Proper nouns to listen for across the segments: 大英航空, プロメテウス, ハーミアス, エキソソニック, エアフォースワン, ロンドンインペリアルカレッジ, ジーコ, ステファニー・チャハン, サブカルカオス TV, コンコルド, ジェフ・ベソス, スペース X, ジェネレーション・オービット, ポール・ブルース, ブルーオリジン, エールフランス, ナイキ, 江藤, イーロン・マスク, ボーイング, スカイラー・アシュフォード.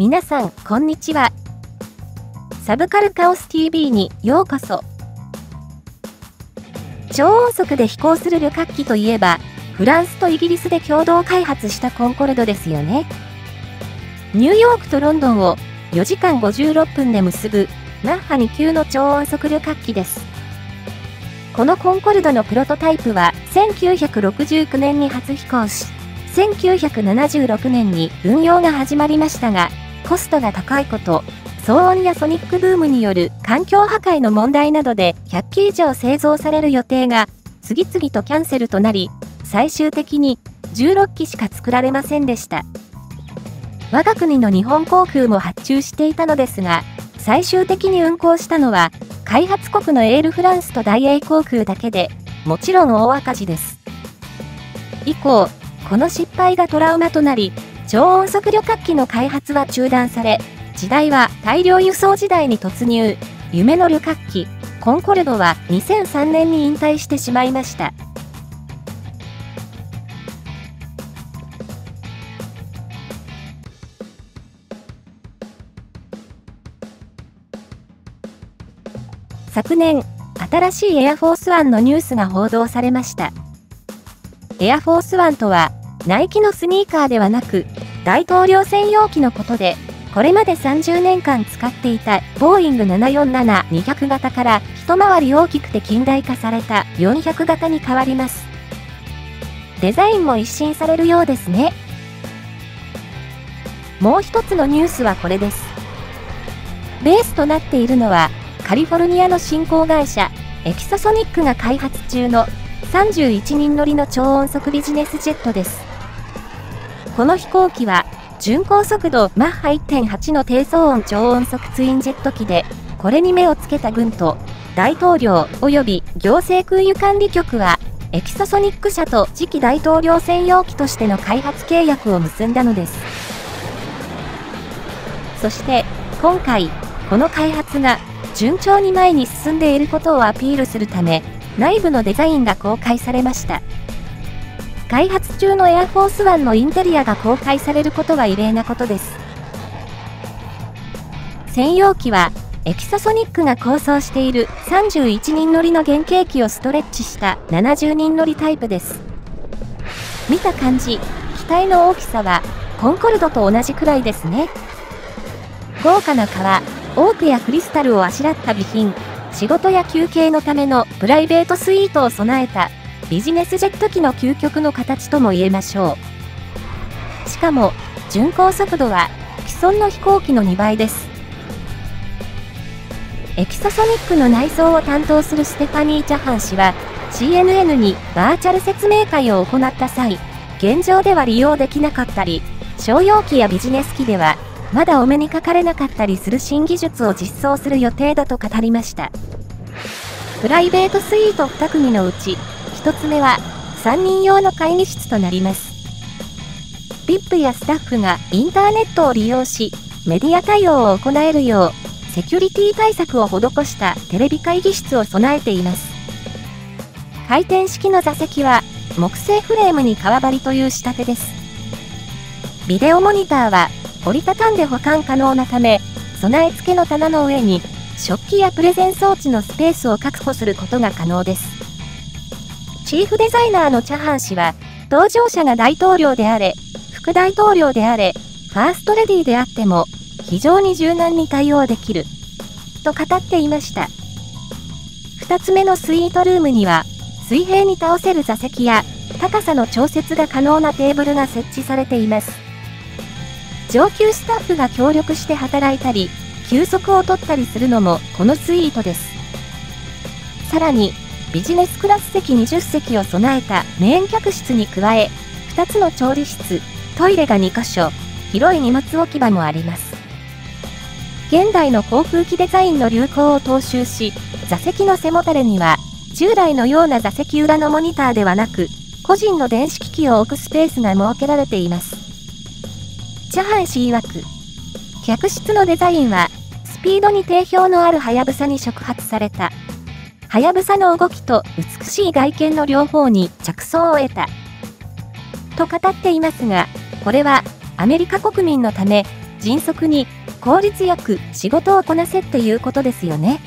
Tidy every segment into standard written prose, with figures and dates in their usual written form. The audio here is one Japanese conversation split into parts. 皆さん、こんにちは。サブカルカオス TV にようこそ。超音速で飛行する旅客機といえば、フランスとイギリスで共同開発したコンコルドですよね。ニューヨークとロンドンを4時間56分で結ぶマッハ2級の超音速旅客機です。このコンコルドのプロトタイプは1969年に初飛行し、1976年に運用が始まりましたが、コストが高いこと、騒音やソニックブームによる環境破壊の問題などで100機以上製造される予定が次々とキャンセルとなり、最終的に16機しか作られませんでした。我が国の日本航空も発注していたのですが、最終的に運航したのは開発国のエールフランスと大英航空だけで、もちろん大赤字です。以降、この失敗がトラウマとなり、超音速旅客機の開発は中断され、時代は大量輸送時代に突入。夢の旅客機、コンコルドは2003年に引退してしまいました。昨年、新しいエアフォースワンのニュースが報道されました。エアフォースワンとは、ナイキのスニーカーではなく、大統領専用機のことで、これまで30年間使っていたボーイング747-200型から一回り大きくて近代化された400型に変わります。デザインも一新されるようですね。もう一つのニュースはこれです。ベースとなっているのは、カリフォルニアの新興会社、エキソソニックが開発中の31人乗りの超音速ビジネスジェットです。この飛行機は、巡航速度マッハ 1.8 の低騒音超音速ツインジェット機で、これに目をつけた軍と、大統領及び行政空輸管理局は、エキソソニック社と次期大統領専用機としての開発契約を結んだのです。そして、今回、この開発が、順調に前に進んでいることをアピールするため、内部のデザインが公開されました。開発中のエアフォースワンのインテリアが公開されることは異例なことです。専用機は、エキソソニックが構想している31人乗りの原型機をストレッチした70人乗りタイプです。見た感じ、機体の大きさは、コンコルドと同じくらいですね。豪華な革、オークやクリスタルをあしらった備品、仕事や休憩のためのプライベートスイートを備えたビジネスジェット機の究極の形とも言えましょう。しかも、巡航速度は既存の飛行機の2倍です。エキソソニックの内装を担当するステファニー・チャハン氏は、CNN にバーチャル説明会を行った際、現状では利用できなかったり、商用機やビジネス機では、まだお目にかかれなかったりする新技術を実装する予定だと語りました。プライベートスイート2組のうち、1つ目は3人用の会議室となります。VIP やスタッフがインターネットを利用し、メディア対応を行えるよう、セキュリティ対策を施したテレビ会議室を備えています。回転式の座席は、木製フレームに革張りという仕立てです。ビデオモニターは、折りたたんで保管可能なため、備え付けの棚の上に、食器やプレゼン装置のスペースを確保することが可能です。チーフデザイナーのチャハン氏は、同乗者が大統領であれ、副大統領であれ、ファーストレディーであっても、非常に柔軟に対応できる、と語っていました。二つ目のスイートルームには、水平に倒せる座席や、高さの調節が可能なテーブルが設置されています。上級スタッフが協力して働いたり、休息を取ったりするのもこのスイートです。さらに、ビジネスクラス席20席を備えたメイン客室に加え、2つの調理室、トイレが2カ所、広い荷物置き場もあります。現代の航空機デザインの流行を踏襲し、座席の背もたれには、従来のような座席裏のモニターではなく、個人の電子機器を置くスペースが設けられています。チャハン氏曰く、客室のデザインは、スピードに定評のあるハヤブサに触発された。ハヤブサの動きと美しい外見の両方に着想を得た。と語っていますが、これはアメリカ国民のため、迅速に効率よく仕事をこなせっていうことですよね。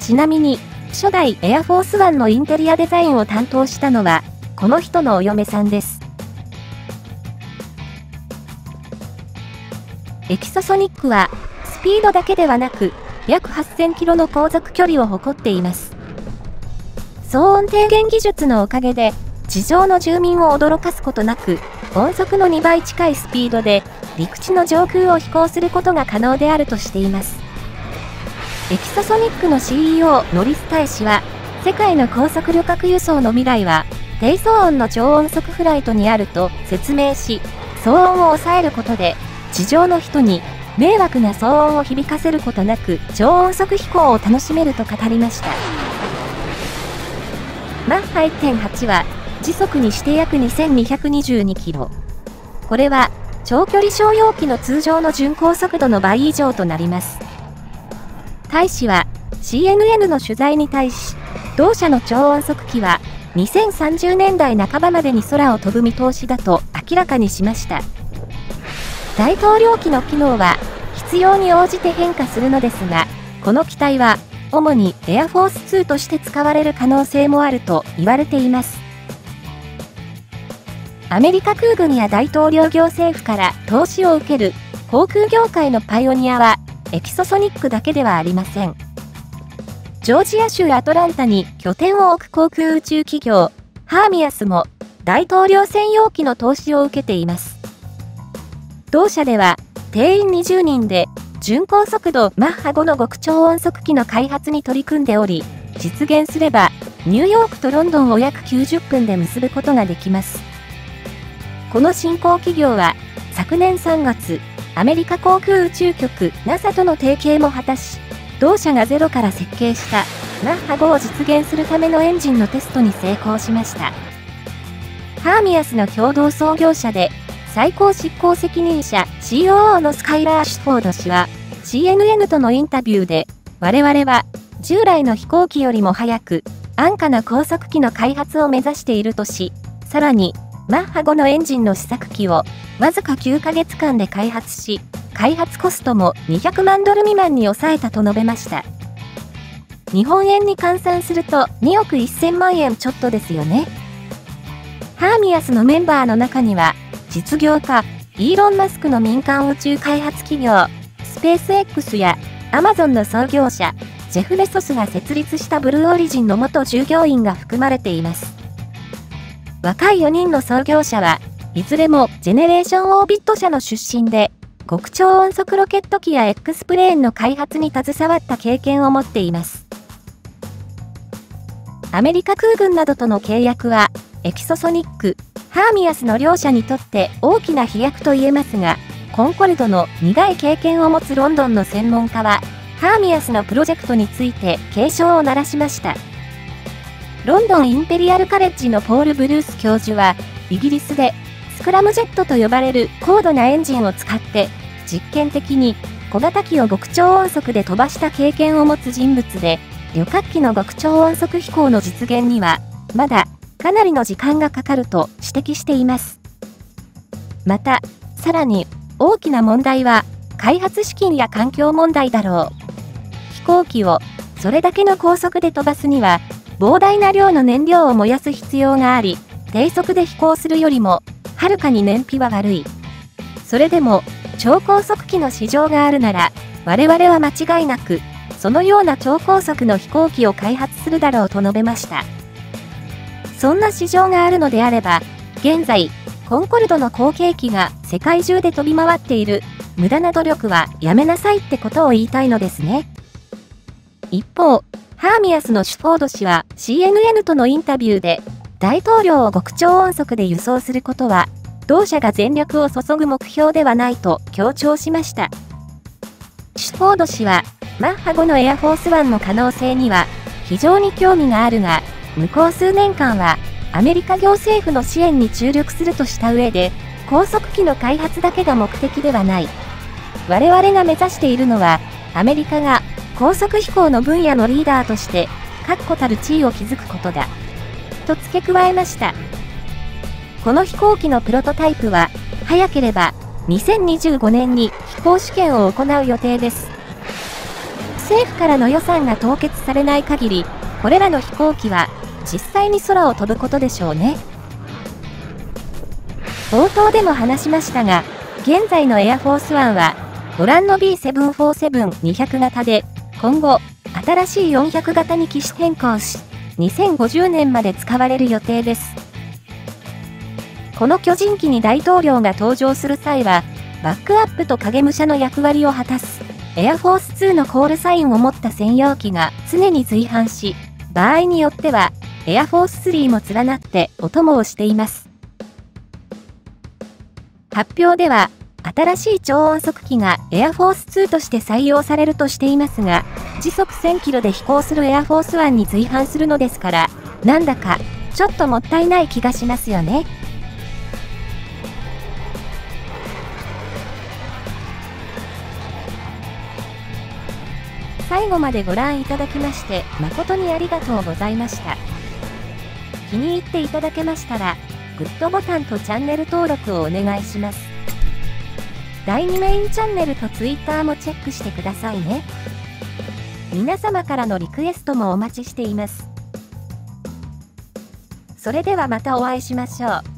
ちなみに、初代エアフォースワンのインテリアデザインを担当したのは、この人のお嫁さんです。エキソソニックは、スピードだけではなく、約8000キロの航続距離を誇っています。騒音低減技術のおかげで、地上の住民を驚かすことなく、音速の2倍近いスピードで、陸地の上空を飛行することが可能であるとしています。エキソソニックの CEO ノリス大使は、世界の高速旅客輸送の未来は、低騒音の超音速フライトにあると説明し、騒音を抑えることで、地上の人に迷惑な騒音を響かせることなく超音速飛行を楽しめると語りました。マッハ 1.8 は時速にして約2222キロ。これは長距離商用機の通常の巡航速度の倍以上となります。大使は CNN の取材に対し、同社の超音速機は2030年代半ばまでに空を飛ぶ見通しだと明らかにしました。大統領機の機能は必要に応じて変化するのですが、この機体は主にエアフォース2として使われる可能性もあると言われています。アメリカ空軍や大統領行政府から投資を受ける航空業界のパイオニアはエキソソニックだけではありません。ジョージア州アトランタに拠点を置く航空宇宙企業ハーミアスも大統領専用機の投資を受けています。同社では、定員20人で、巡航速度マッハ5の極超音速機の開発に取り組んでおり、実現すれば、ニューヨークとロンドンを約90分で結ぶことができます。この新興企業は、昨年3月、アメリカ航空宇宙局 NASA との提携も果たし、同社がゼロから設計したマッハ5を実現するためのエンジンのテストに成功しました。ハーミアスの共同創業者で、最高執行責任者 COO のスカイラー・アシュフォード氏は CNN とのインタビューで、我々は従来の飛行機よりも早く安価な高速機の開発を目指しているとし、さらにマッハ5のエンジンの試作機をわずか9ヶ月間で開発し、開発コストも200万ドル未満に抑えたと述べました。日本円に換算すると2億1000万円ちょっとですよね。ハーミアスのメンバーの中には、実業家、イーロン・マスクの民間宇宙開発企業、スペース X や、アマゾンの創業者、ジェフ・ベソスが設立したブルーオリジンの元従業員が含まれています。若い4人の創業者は、いずれもジェネレーション・オービット社の出身で、極超音速ロケット機や X プレーンの開発に携わった経験を持っています。アメリカ空軍などとの契約は、エキソソニック、ハーミアスの両社にとって大きな飛躍と言えますが、コンコルドの苦い経験を持つロンドンの専門家は、ハーミアスのプロジェクトについて警鐘を鳴らしました。ロンドンインペリアルカレッジのポール・ブルース教授は、イギリスでスクラムジェットと呼ばれる高度なエンジンを使って、実験的に小型機を極超音速で飛ばした経験を持つ人物で、旅客機の極超音速飛行の実現には、まだ、かなりの時間がかかると指摘しています。また、さらに大きな問題は開発資金や環境問題だろう。飛行機をそれだけの高速で飛ばすには膨大な量の燃料を燃やす必要があり、低速で飛行するよりもはるかに燃費は悪い。それでも超高速機の市場があるなら、我々は間違いなくそのような超高速の飛行機を開発するだろうと述べました。そんな市場があるのであれば、現在、コンコルドの後継機が世界中で飛び回っている、無駄な努力はやめなさいってことを言いたいのですね。一方、ハーミアスのシュフォード氏は CNN とのインタビューで、大統領を極超音速で輸送することは、同社が全力を注ぐ目標ではないと強調しました。シュフォード氏は、マッハ5のエアフォースワンの可能性には非常に興味があるが、向こう数年間はアメリカ行政府の支援に注力するとした上で、高速機の開発だけが目的ではない。我々が目指しているのは、アメリカが高速飛行の分野のリーダーとして、確固たる地位を築くことだ。と付け加えました。この飛行機のプロトタイプは、早ければ2025年に飛行試験を行う予定です。政府からの予算が凍結されない限り、これらの飛行機は実際に空を飛ぶことでしょうね。冒頭でも話しましたが、現在のエアフォースワンは、ご覧の B747-200 型で、今後、新しい400型に機種変更し、2050年まで使われる予定です。この巨人機に大統領が搭乗する際は、バックアップと影武者の役割を果たす、エアフォース2のコールサインを持った専用機が常に随伴し、場合によっては、エアフォース3も連なってお供をしています。発表では、新しい超音速機がエアフォース2として採用されるとしていますが、時速1000キロで飛行するエアフォース1に随伴するのですから、なんだかちょっともったいない気がしますよね。最後までご覧いただきまして誠にありがとうございました。気に入っていただけましたら、グッドボタンとチャンネル登録をお願いします。第2メインチャンネルと Twitter もチェックしてくださいね。皆様からのリクエストもお待ちしています。それではまたお会いしましょう。